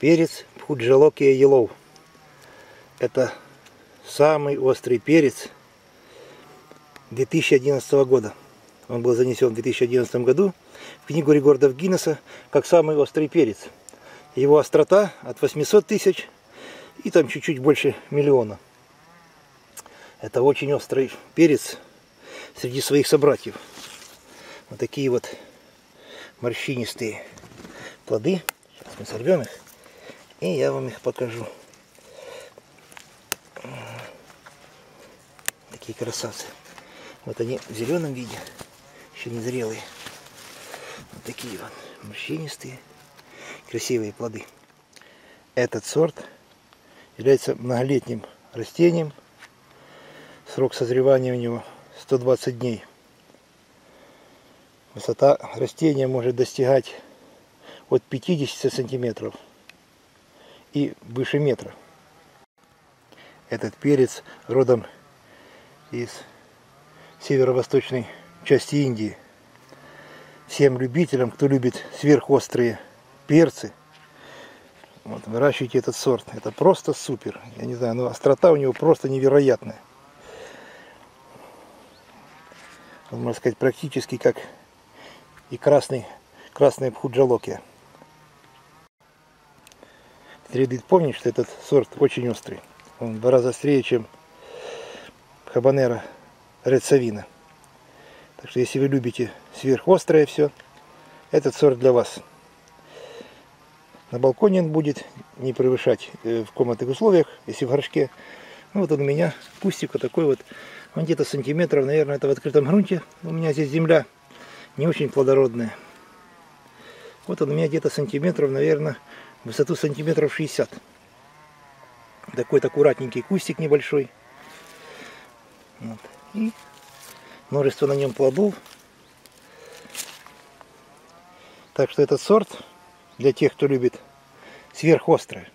перец бхут джолокия елов. Это самый острый перец 2011 года. Он был занесен в 2011 году в книгу рекордов Гиннесса как самый острый перец. Его острота от 800 тысяч и там чуть-чуть больше миллиона. Это очень острый перец среди своих собратьев. Вот такие вот морщинистые плоды. Сейчас мы сорвем их, и я вам их покажу. Такие красавцы. Вот они в зеленом виде, еще не зрелые. Вот такие вот морщинистые, красивые плоды. Этот сорт является многолетним растением. Срок созревания у него 120 дней. Высота растения может достигать от 50 сантиметров и выше метра. Этот перец родом из северо-восточной части Индии. Всем любителям, кто любит сверхострые перцы, вот, выращивайте этот сорт. Это просто супер. Я не знаю, но острота у него просто невероятная. Можно сказать, практически как и красный бхут джолокия. Следует помнить, что этот сорт очень острый. Он в 2 раза острее, чем хабанера рецавина. Так что, если вы любите сверхострое все, этот сорт для вас. На балконе он будет не превышать в комнатных условиях, если в горшке. Ну, вот он у меня, кустик вот такой вот. Он где-то сантиметров, наверное, это в открытом грунте. У меня здесь земля не очень плодородная. Вот он у меня где-то сантиметров, наверное, в высоту сантиметров 60. Такой-то аккуратненький кустик небольшой. Вот. И множество на нем плодов. Так что этот сорт для тех, кто любит сверхострое.